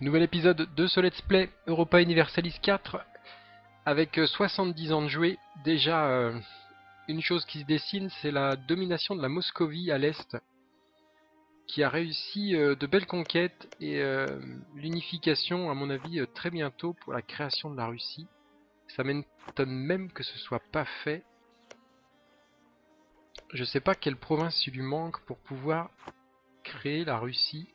Nouvel épisode de ce Let's Play Europa Universalis 4 avec 70 ans de jouer. Déjà, une chose qui se dessine, c'est la domination de la Moscovie à l'est, qui a réussi de belles conquêtes et l'unification, à mon avis, très bientôt pour la création de la Russie. Ça m'étonne même que ce soit pas fait. Je sais pas quelle province il lui manque pour pouvoir créer la Russie.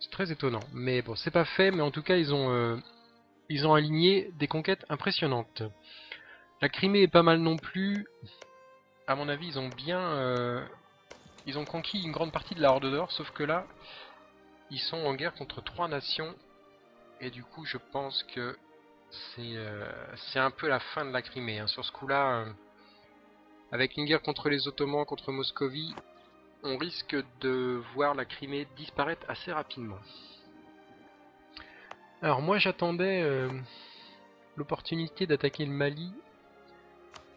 C'est très étonnant, mais bon, c'est pas fait, mais en tout cas ils ont aligné des conquêtes impressionnantes. La Crimée est pas mal non plus. À mon avis, ils ont conquis une grande partie de la Horde d'Or, sauf que là, ils sont en guerre contre 3 nations, et du coup, je pense que c'est un peu la fin de la Crimée. Hein. Sur ce coup-là, avec une guerre contre les Ottomans, contre Moscovie, on risque de voir la Crimée disparaître assez rapidement. Alors moi j'attendais l'opportunité d'attaquer le Mali.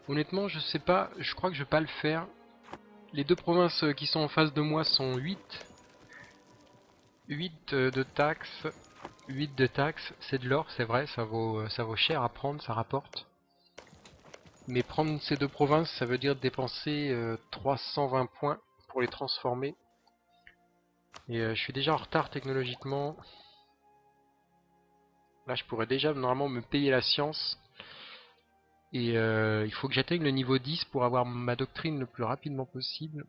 Honnêtement je sais pas, je crois que je vais pas le faire. Les deux provinces qui sont en face de moi sont 8 de taxes, c'est de l'or, c'est vrai, ça vaut cher à prendre, ça rapporte. Mais prendre ces deux provinces, ça veut dire dépenser 320 points. Pour les transformer, et je suis déjà en retard technologiquement. Là je pourrais déjà normalement me payer la science, et il faut que j'atteigne le niveau 10 pour avoir ma doctrine le plus rapidement possible,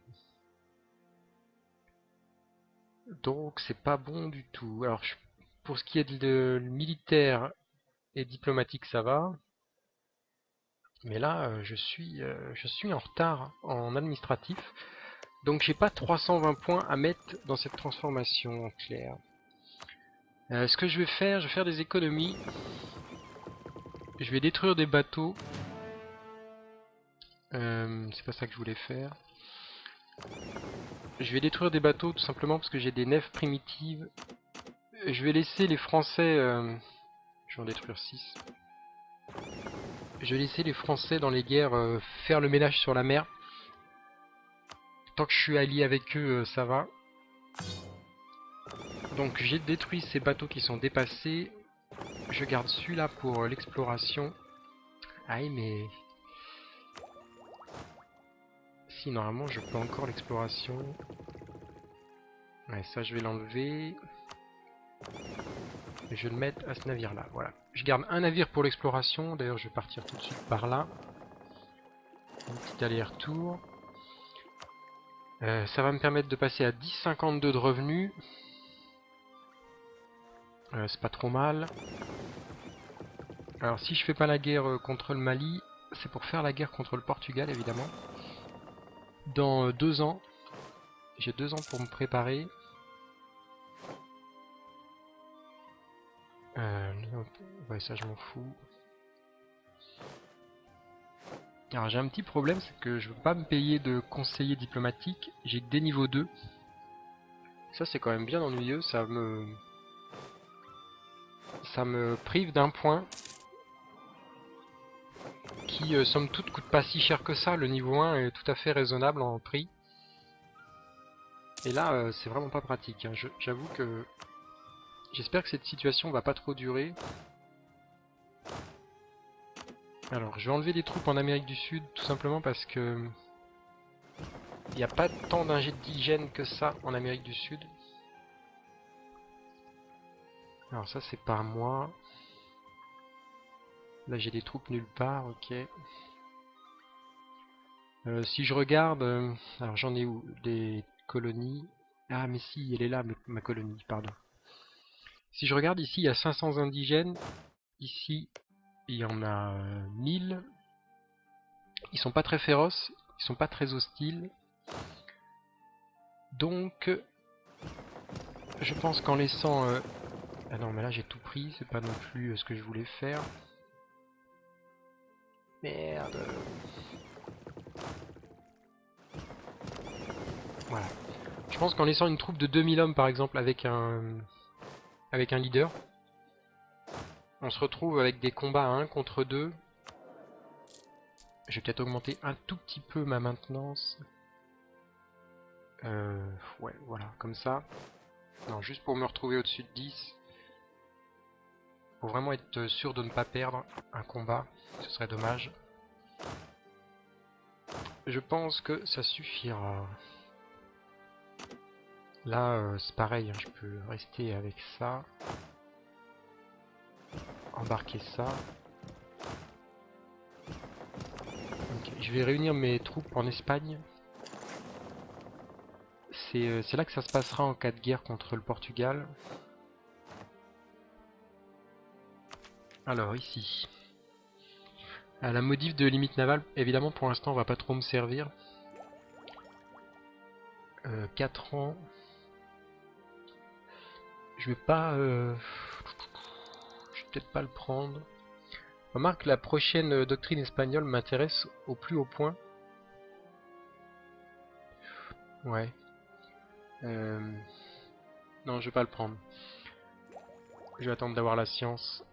donc c'est pas bon du tout. Alors pour ce qui est de militaire et diplomatique ça va, mais là je suis en retard en administratif. Donc j'ai pas 320 points à mettre dans cette transformation en clair. Ce que je vais faire des économies. Je vais détruire des bateaux. C'est pas ça que je voulais faire. Je vais détruire des bateaux tout simplement parce que j'ai des nefs primitives. Je vais laisser les Français... je vais en détruire 6. Je vais laisser les Français dans les guerres faire le ménage sur la mer. Tant que je suis allié avec eux, ça va. Donc j'ai détruit ces bateaux qui sont dépassés. Je garde celui-là pour l'exploration. Aïe, mais... Si, normalement, je peux encore l'exploration. Ouais, ça, je vais l'enlever. Et je vais le mettre à ce navire-là, voilà. Je garde un navire pour l'exploration. D'ailleurs, je vais partir tout de suite par là. Un petit aller-retour. Ça va me permettre de passer à 10,52 de revenus. C'est pas trop mal. Alors si je fais pas la guerre contre le Mali, c'est pour faire la guerre contre le Portugal évidemment. Dans 2 ans. J'ai 2 ans pour me préparer. Ouais, ça je m'en fous. Alors j'ai un petit problème, c'est que je ne veux pas me payer de conseiller diplomatique, j'ai que des niveaux 2. Ça c'est quand même bien ennuyeux, ça me prive d'un point qui somme toute coûte pas si cher que ça, le niveau 1 est tout à fait raisonnable en prix. Et là c'est vraiment pas pratique, hein. J'avoue que j'espère que cette situation va pas trop durer. Alors, je vais enlever des troupes en Amérique du Sud, tout simplement parce que il n'y a pas tant d'indigènes que ça en Amérique du Sud. Alors ça, c'est pas moi. Là, j'ai des troupes nulle part, ok. Si je regarde... alors, j'en ai où? Des colonies... Ah, mais si, elle est là, ma colonie, pardon. Si je regarde, ici, il y a 500 indigènes. Ici... il y en a 1000. Ils sont pas très féroces, ils sont pas très hostiles. Donc, je pense qu'en laissant... Ah non, mais là j'ai tout pris, c'est pas non plus ce que je voulais faire. Merde. Voilà. Je pense qu'en laissant une troupe de 2000 hommes par exemple avec un leader... on se retrouve avec des combats à 1 contre 2. Je vais peut-être augmenter un tout petit peu ma maintenance. Ouais, voilà, comme ça. Non, juste pour me retrouver au-dessus de 10. Faut vraiment être sûr de ne pas perdre un combat, ce serait dommage. Je pense que ça suffira. Là, c'est pareil, hein, je peux rester avec ça. Embarquer ça. Okay, je vais réunir mes troupes en Espagne. C'est là que ça se passera en cas de guerre contre le Portugal. Alors ici, à la modif de limite navale, évidemment pour l'instant on va pas trop me servir. 4 ans. Je vais pas... Je vais peut-être pas le prendre. Remarque, la prochaine doctrine espagnole m'intéresse au plus haut point. Ouais. Non, je vais pas le prendre. Je vais attendre d'avoir la science.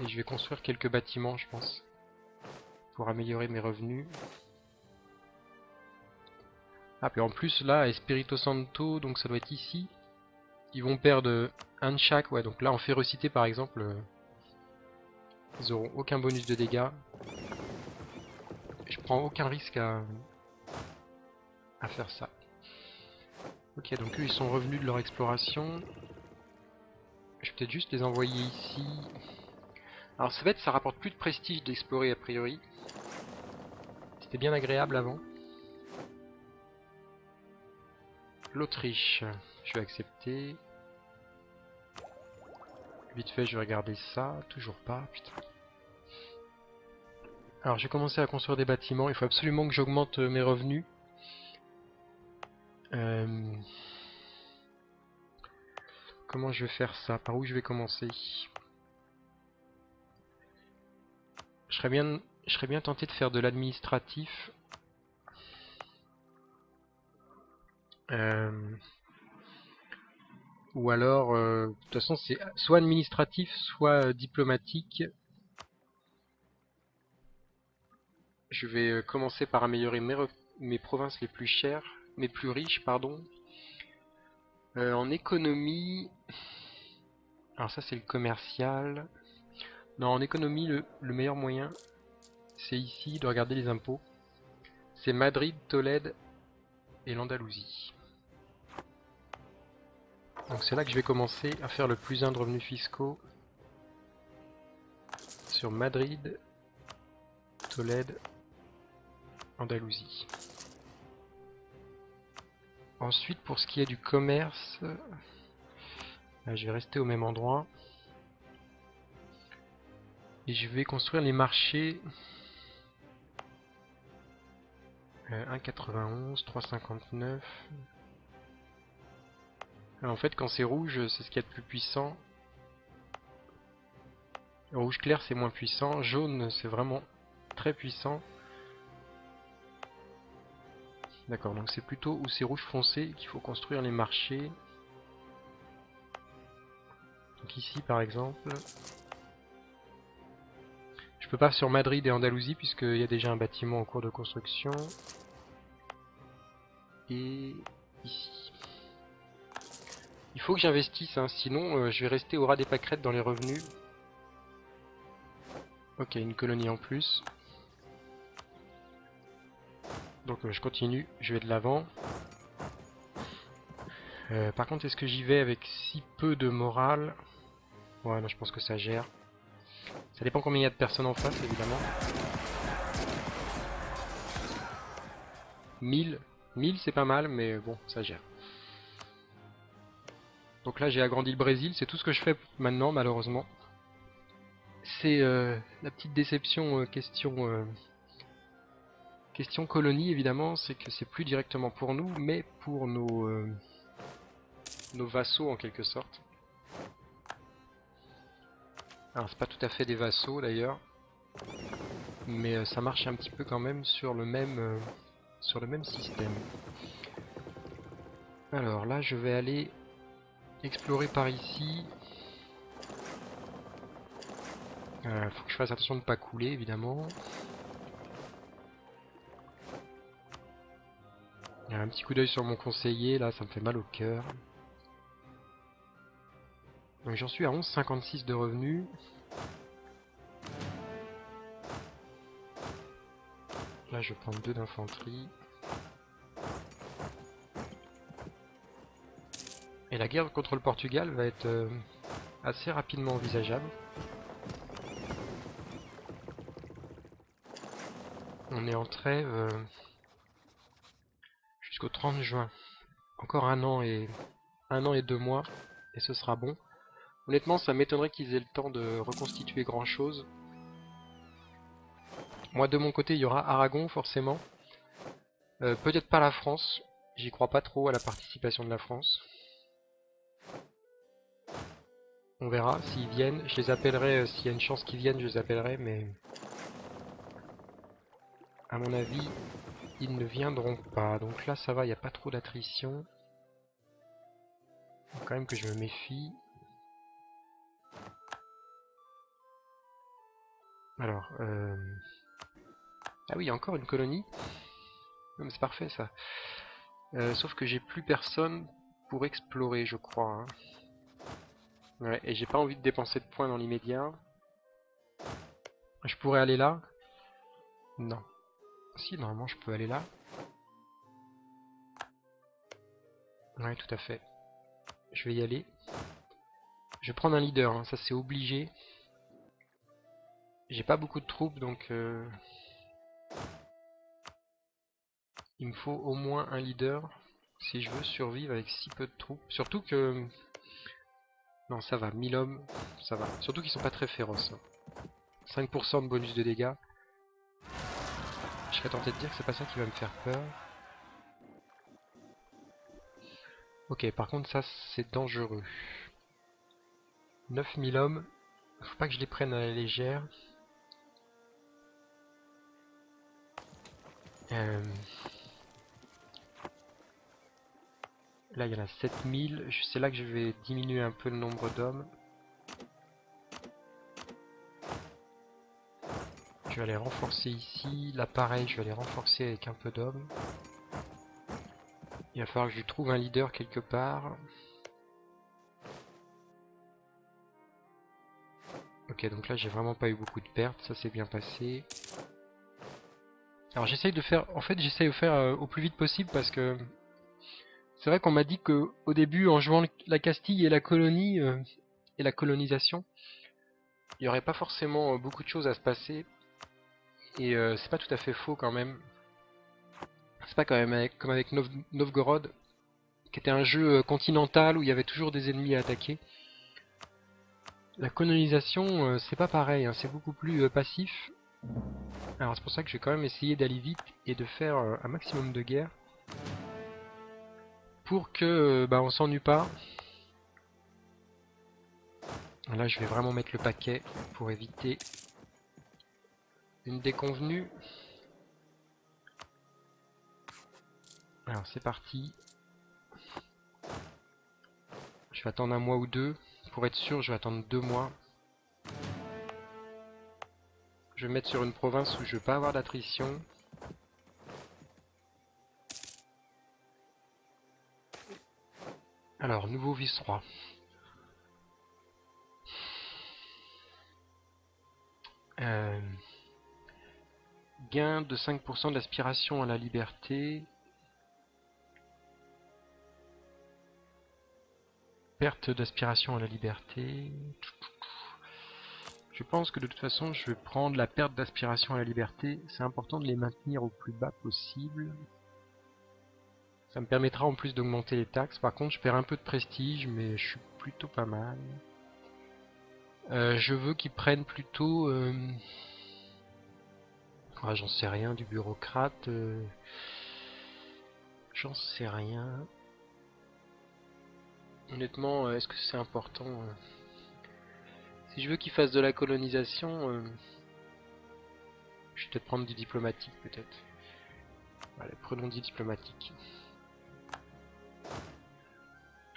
Et je vais construire quelques bâtiments, je pense. Pour améliorer mes revenus. Ah, puis en plus, là, Espirito Santo, donc ça doit être ici. Ils vont perdre un de chaque. Ouais, donc là, en férocité, par exemple, ils auront aucun bonus de dégâts. Je prends aucun risque à faire ça. Ok, donc eux, ils sont revenus de leur exploration. Je vais peut-être juste les envoyer ici. Alors ça va être, ça rapporte plus de prestige d'explorer a priori. C'était bien agréable avant. L'Autriche, je vais accepter. Vite fait, je vais regarder ça. Toujours pas, putain. Alors j'ai commencé à construire des bâtiments. Il faut absolument que j'augmente mes revenus. Comment je vais faire ça? Par où je vais commencer? Je serais bien tenté de faire de l'administratif. Ou alors, de toute façon, c'est soit administratif, soit diplomatique. Je vais commencer par améliorer mes provinces les plus chères, mes plus riches, pardon. En économie... Alors ça, c'est le commercial... Non, en économie, le meilleur moyen, c'est ici de regarder les impôts. C'est Madrid, Tolède et l'Andalousie. Donc c'est là que je vais commencer à faire le plus 1 de revenus fiscaux. Sur Madrid, Tolède, Andalousie. Ensuite, pour ce qui est du commerce, je vais rester au même endroit. Et je vais construire les marchés 1,91, 3,59. En fait, quand c'est rouge, c'est ce qu'il y a de plus puissant. Rouge clair, c'est moins puissant. Jaune, c'est vraiment très puissant. D'accord, donc c'est plutôt où c'est rouge foncé qu'il faut construire les marchés. Donc ici, par exemple... Je peux pas sur Madrid et Andalousie puisqu'il y a déjà un bâtiment en cours de construction. Et ici. Il faut que j'investisse, hein, sinon je vais rester au ras des pâquerettes dans les revenus. Ok, une colonie en plus. Donc je continue, je vais de l'avant. Par contre, est-ce que j'y vais avec si peu de morale? Ouais, non, je pense que ça gère. Ça dépend combien il y a de personnes en face, évidemment. 1000 c'est pas mal, mais bon, ça gère. Donc là, j'ai agrandi le Brésil, c'est tout ce que je fais maintenant, malheureusement. C'est la petite déception question colonie, évidemment, c'est que c'est plus directement pour nous, mais pour nos vassaux, en quelque sorte. Alors c'est pas tout à fait des vassaux d'ailleurs, mais ça marche un petit peu quand même sur le même système. Alors là je vais aller explorer par ici. Faut que je fasse attention de ne pas couler évidemment. Un petit coup d'œil sur mon conseiller, là ça me fait mal au cœur. Donc j'en suis à 11,56 de revenus. Là je prends 2 d'infanterie. Et la guerre contre le Portugal va être assez rapidement envisageable. On est en trêve jusqu'au 30 juin. Encore un an et 2 mois et ce sera bon. Honnêtement, ça m'étonnerait qu'ils aient le temps de reconstituer grand chose. Moi de mon côté, il y aura Aragon forcément. Peut-être pas la France. J'y crois pas trop à la participation de la France. On verra s'ils viennent. Je les appellerai, s'il y a une chance qu'ils viennent, je les appellerai, mais à mon avis, ils ne viendront pas. Donc là, ça va, il n'y a pas trop d'attrition. Faut quand même que je me méfie. Alors, ah oui, il y a encore une colonie. Non mais c'est parfait ça. Sauf que j'ai plus personne pour explorer, je crois. Hein. Ouais, et j'ai pas envie de dépenser de points dans l'immédiat. Je pourrais aller là? Non. Si, normalement je peux aller là. Ouais, tout à fait. Je vais y aller. Je vais prendre un leader, hein, ça c'est obligé. J'ai pas beaucoup de troupes, donc il me faut au moins un leader si je veux survivre avec si peu de troupes. Surtout que... Non, ça va, 1000 hommes, ça va. Surtout qu'ils sont pas très féroces. 5% de bonus de dégâts. Je serais tenté de dire que c'est pas ça qui va me faire peur. Ok, par contre ça c'est dangereux. 9000 hommes, faut pas que je les prenne à la légère. Là il y en a 7000, c'est là que je vais diminuer un peu le nombre d'hommes. Je vais aller renforcer ici, là pareil je vais aller renforcer avec un peu d'hommes. Il va falloir que je trouve un leader quelque part. Ok, donc là j'ai vraiment pas eu beaucoup de pertes, ça s'est bien passé. Alors j'essaye de faire, en fait j'essaye de faire au plus vite possible parce que c'est vrai qu'on m'a dit que au début en jouant la Castille et la colonie et la colonisation, il n'y aurait pas forcément beaucoup de choses à se passer et c'est pas tout à fait faux quand même. C'est pas quand même avec, comme avec Novgorod qui était un jeu continental où il y avait toujours des ennemis à attaquer. La colonisation c'est pas pareil, hein, c'est beaucoup plus passif. Alors c'est pour ça que je vais quand même essayer d'aller vite et de faire un maximum de guerre pour que bah, on s'ennuie pas. Là je vais vraiment mettre le paquet pour éviter une déconvenue. Alors c'est parti. Je vais attendre un mois ou deux. Pour être sûr je vais attendre 2 mois. Je vais mettre sur une province où je ne vais pas avoir d'attrition. Alors, nouveau vice-roi. Gain de 5% d'aspiration à la liberté. Perte d'aspiration à la liberté. Je pense que de toute façon, je vais prendre la perte d'aspiration à la liberté. C'est important de les maintenir au plus bas possible. Ça me permettra en plus d'augmenter les taxes. Par contre, je perds un peu de prestige, mais je suis plutôt pas mal. Je veux qu'ils prennent plutôt... Ah, j'en sais rien, du bureaucrate. J'en sais rien. Honnêtement, est-ce que c'est important si je veux qu'ils fassent de la colonisation, je vais peut-être prendre du diplomatique, peut-être. Allez, prenons du diplomatique.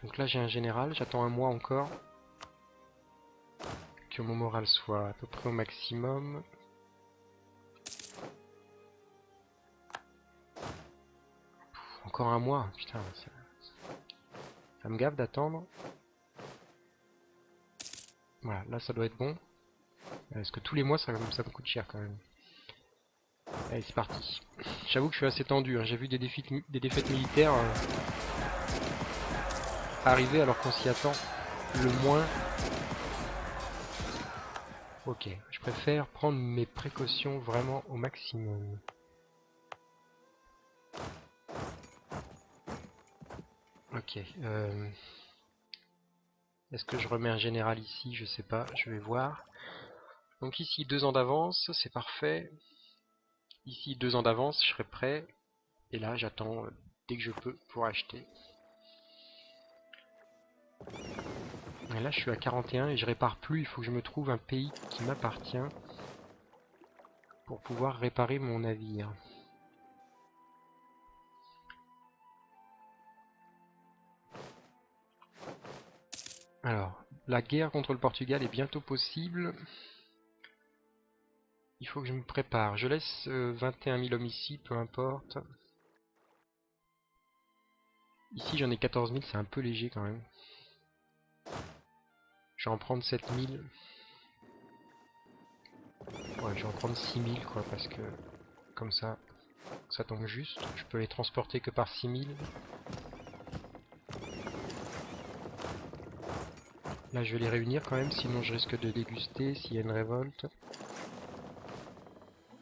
Donc là j'ai un général, j'attends 1 mois encore. Que mon moral soit à peu près au maximum. encore un mois. Putain, ça me gave d'attendre. Voilà, là ça doit être bon. Parce que tous les mois ça me coûte cher quand même. Allez, c'est parti. J'avoue que je suis assez tendu, hein. J'ai vu des défaites militaires arriver alors qu'on s'y attend le moins. Ok, je préfère prendre mes précautions vraiment au maximum. Ok. Est-ce que je remets un général ici? Je sais pas, je vais voir. Donc ici 2 ans d'avance, c'est parfait. Ici 2 ans d'avance, je serai prêt. Et là, j'attends dès que je peux pour acheter. Et là, je suis à 41 et je répare plus. Il faut que je me trouve un pays qui m'appartient pour pouvoir réparer mon navire. Alors, la guerre contre le Portugal est bientôt possible. Il faut que je me prépare. Je laisse 21 000 hommes ici, peu importe. Ici, j'en ai 14 000, c'est un peu léger quand même. Je vais en prendre 7 000. Ouais, je vais en prendre 6 000, quoi, parce que comme ça tombe juste. Je peux les transporter que par 6 000. Là, je vais les réunir quand même, sinon je risque de déguster s'il y a une révolte.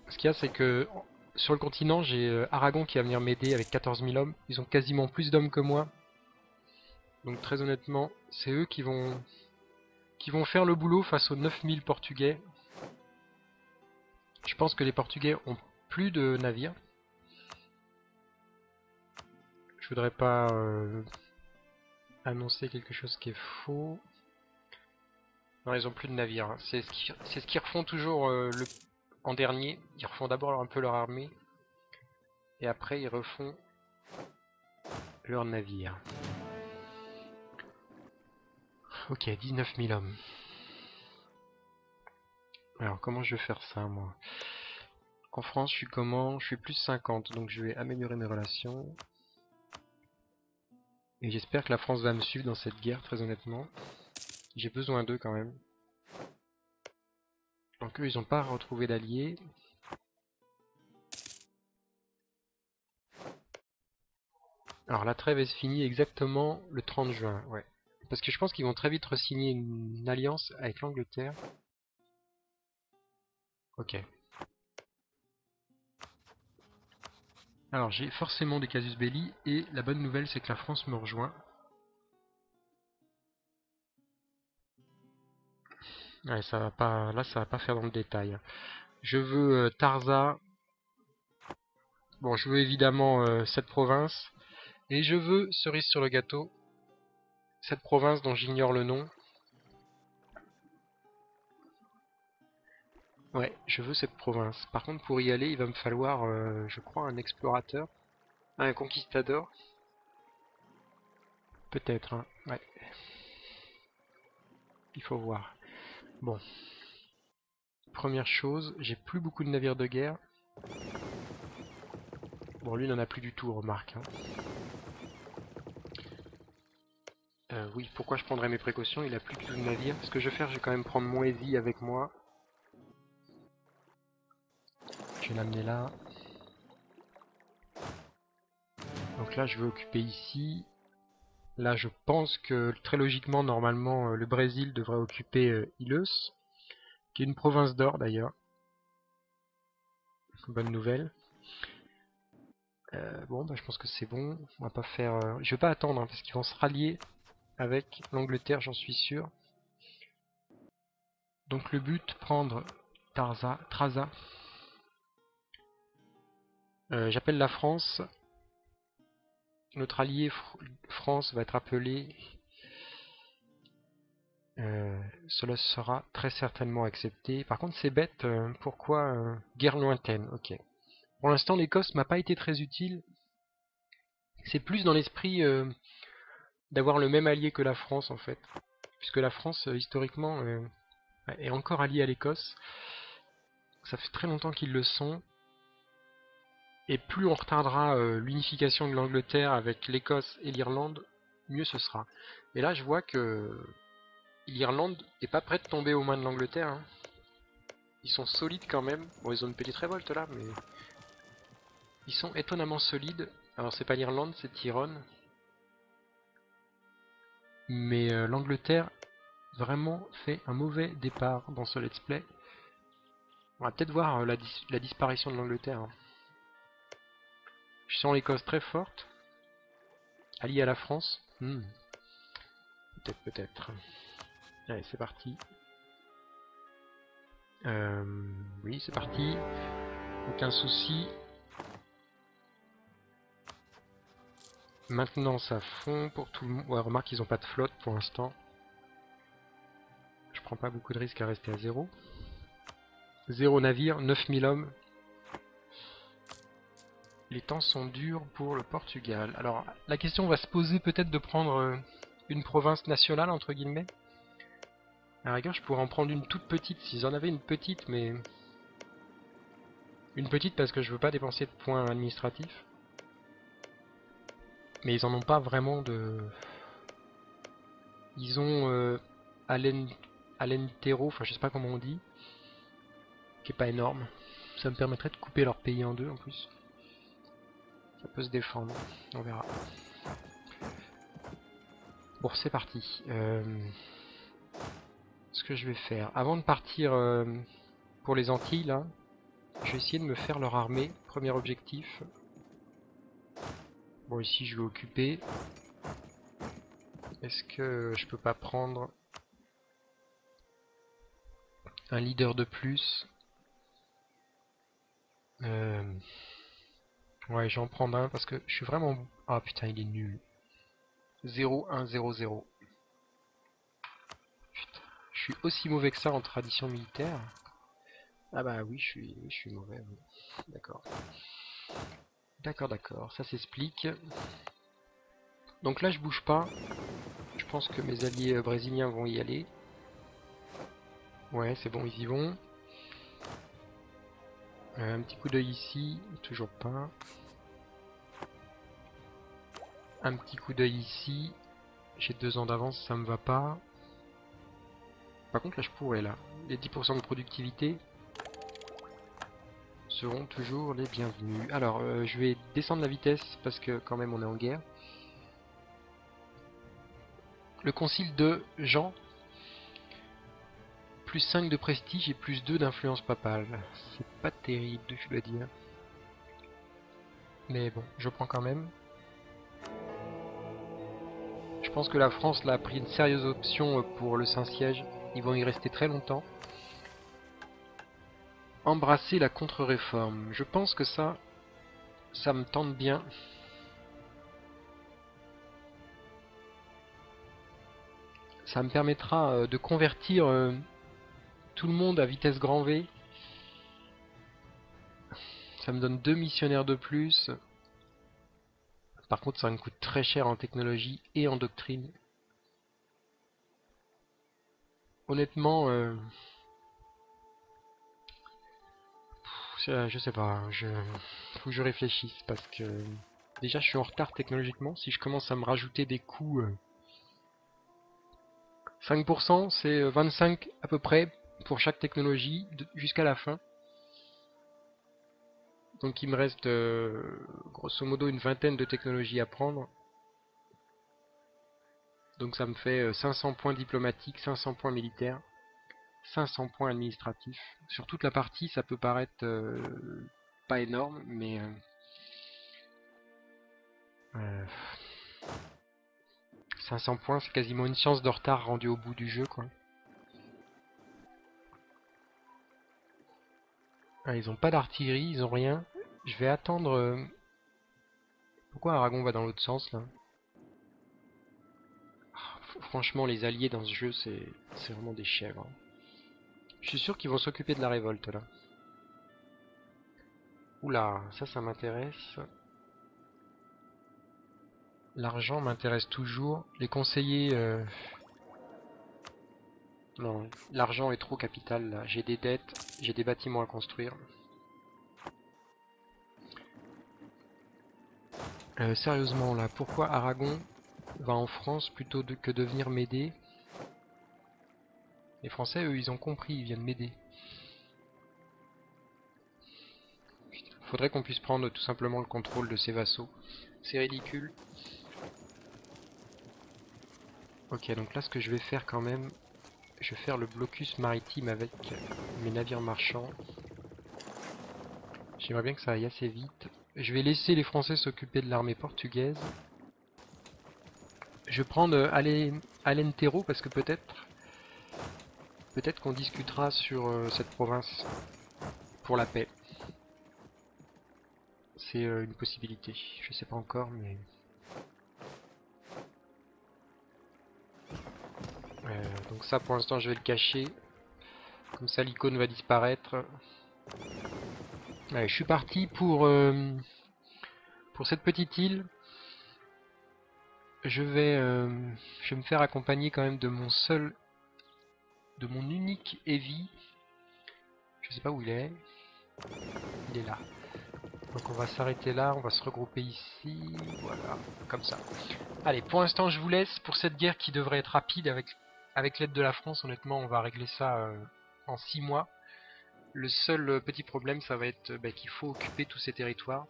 Ce qu'il y a, c'est que sur le continent, j'ai Aragon qui va venir m'aider avec 14 000 hommes. Ils ont quasiment plus d'hommes que moi. Donc très honnêtement, c'est eux qui vont faire le boulot face aux 9000 Portugais. Je pense que les Portugais ont plus de navires. Je voudrais pas annoncer quelque chose qui est faux. Non, ils ont plus de navires. C'est ce qu'ils refont toujours en dernier. Ils refont d'abord un peu leur armée. Et après, ils refont leurs navires. Ok, 19 000 hommes. Alors, comment je vais faire ça, moi? En France, je suis comment? Je suis plus 50, donc je vais améliorer mes relations. Et j'espère que la France va me suivre dans cette guerre, très honnêtement. J'ai besoin d'eux quand même. Donc eux, ils n'ont pas retrouvé d'alliés. Alors la trêve est finie exactement le 30 juin. Ouais. Parce que je pense qu'ils vont très vite re-signer une alliance avec l'Angleterre. Ok. Alors j'ai forcément des casus belli. Et la bonne nouvelle, c'est que la France me rejoint. Ouais, ça va pas, là ça va pas faire dans le détail. Je veux Tarza. Bon, je veux évidemment cette province. Et je veux, cerise sur le gâteau, cette province dont j'ignore le nom. Ouais, je veux cette province. Par contre, pour y aller, il va me falloir, je crois, un explorateur. Un conquistador. Peut-être, hein. Ouais. Il faut voir. Bon, première chose, j'ai plus beaucoup de navires de guerre. Bon, lui n'en a plus du tout, remarque. Hein. Oui, pourquoi je prendrais mes précautions? Il a plus du tout de navires. Ce que je vais faire, je vais quand même prendre mon Easy avec moi. Je vais l'amener là. Donc là, je vais occuper ici. Là, je pense que très logiquement, normalement, le Brésil devrait occuper Ilhéus, qui est une province d'or d'ailleurs. Bonne nouvelle. Bon, bah, je pense que c'est bon. On va pas faire. Je vais pas attendre hein, parce qu'ils vont se rallier avec l'Angleterre, j'en suis sûr. Donc le but, prendre Traza. J'appelle la France. Notre allié France va être appelé. Cela sera très certainement accepté. Par contre, c'est bête. Pourquoi guerre lointaine? Ok. Pour l'instant, l'Écosse m'a pas été très utile. C'est plus dans l'esprit d'avoir le même allié que la France, en fait. Puisque la France, historiquement, est encore alliée à l'Écosse. Ça fait très longtemps qu'ils le sont. Et plus on retardera l'unification de l'Angleterre avec l'Écosse et l'Irlande, mieux ce sera. Et là je vois que l'Irlande est pas prête de tomber aux mains de l'Angleterre. Hein. Ils sont solides quand même. Bon, ils ont une petite révolte là, mais ils sont étonnamment solides. Alors c'est pas l'Irlande, c'est Tyrone. Mais l'Angleterre vraiment fait un mauvais départ dans ce let's play. On va peut-être voir la disparition de l'Angleterre. Hein. Je sens l'Écosse très forte, alliée à la France. Peut-être, peut-être. Allez, c'est parti. Oui, c'est parti. Aucun souci. Maintenant, ça fond pour tout le monde. Ouais, remarque, ils n'ont pas de flotte pour l'instant. Je prends pas beaucoup de risques à rester à zéro. Zéro navire, 9000 hommes. Les temps sont durs pour le Portugal. Alors, la question va se poser peut-être de prendre une province nationale, entre guillemets. À la rigueur, je pourrais en prendre une toute petite, s'ils en avaient une petite, mais... Une petite parce que je veux pas dépenser de points administratifs. Mais ils en ont pas vraiment de... Ils ont Alentero, enfin je sais pas comment on dit, qui est pas énorme. Ça me permettrait de couper leur pays en deux en plus. Ça peut se défendre, on verra. Bon, c'est parti. Ce que je vais faire, avant de partir pour les Antilles, là, je vais essayer de me faire leur armée. Premier objectif. Bon, ici, je vais occuper. Est-ce que je peux pas prendre un leader de plus? Ouais, j'en prends un parce que je suis vraiment... Ah putain, il est nul. 0-1-0-0. Putain, je suis aussi mauvais que ça en tradition militaire. Ah bah oui, je suis mauvais. D'accord. D'accord, d'accord, ça s'explique. Donc là, je bouge pas. Je pense que mes alliés brésiliens vont y aller. Ouais, c'est bon, ils y vont. Un petit coup d'œil ici, toujours pas. Un petit coup d'œil ici. J'ai 2 ans d'avance, ça me va pas. Par contre, là, je pourrais, là. Les 10% de productivité seront toujours les bienvenus. Alors, je vais descendre la vitesse, parce que, quand même, on est en guerre. Le concile de Jean. Plus 5 de prestige et plus 2 d'influence papale. C'est pas terrible, je dois dire. Mais bon, je prends quand même. Je pense que la France là, a pris une sérieuse option pour le Saint-Siège. Ils vont y rester très longtemps. Embrasser la contre-réforme. Je pense que ça me tente bien. Ça me permettra de convertir... tout le monde à vitesse grand V. Ça me donne 2 missionnaires de plus. Par contre, ça me coûte très cher en technologie et en doctrine. Honnêtement, je sais pas. Faut que je réfléchisse parce que déjà, je suis en retard technologiquement. Si je commence à me rajouter des coûts, 5%, c'est 25 à peu près. Pour chaque technologie jusqu'à la fin. Donc il me reste grosso modo une vingtaine de technologies à prendre. Donc ça me fait 500 points diplomatiques, 500 points militaires, 500 points administratifs. Sur toute la partie ça peut paraître pas énorme mais... Euh, 500 points c'est quasiment une chance de retard rendue au bout du jeu quoi. Ah, ils ont pas d'artillerie, ils ont rien. Je vais attendre... Pourquoi Aragon va dans l'autre sens là? Franchement, les alliés dans ce jeu, c'est vraiment des chèvres. Je suis sûr qu'ils vont s'occuper de la révolte là. Oula, ça m'intéresse. L'argent m'intéresse toujours. Les conseillers... Non, l'argent est trop capital là. J'ai des dettes, j'ai des bâtiments à construire. Sérieusement là, pourquoi Aragon va en France plutôt que de venir m'aider? Les Français, eux, ils ont compris, ils viennent m'aider. Faudrait qu'on puisse prendre tout simplement le contrôle de ces vassaux. C'est ridicule. Ok, donc là, ce que je vais faire quand même, je vais faire le blocus maritime avec mes navires marchands. J'aimerais bien que ça aille assez vite. Je vais laisser les Français s'occuper de l'armée portugaise. Je vais prendre Alentejo parce que peut-être qu'on discutera sur cette province pour la paix. C'est une possibilité. Je sais pas encore, mais... donc ça, pour l'instant, je vais le cacher. Comme ça, l'icône va disparaître. Allez, je suis parti pour cette petite île. Je vais me faire accompagner quand même de mon seul, de mon unique heavy. Je sais pas où il est. Il est là. Donc on va s'arrêter là, on va se regrouper ici, voilà, comme ça. Allez, pour l'instant je vous laisse pour cette guerre qui devrait être rapide avec l'aide de la France. Honnêtement, on va régler ça en 6 mois. Le seul petit problème, ça va être qu'il faut occuper tous ces territoires.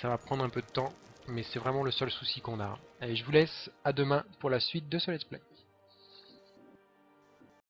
Ça va prendre un peu de temps, mais c'est vraiment le seul souci qu'on a. Allez, je vous laisse, à demain pour la suite de ce Let's Play.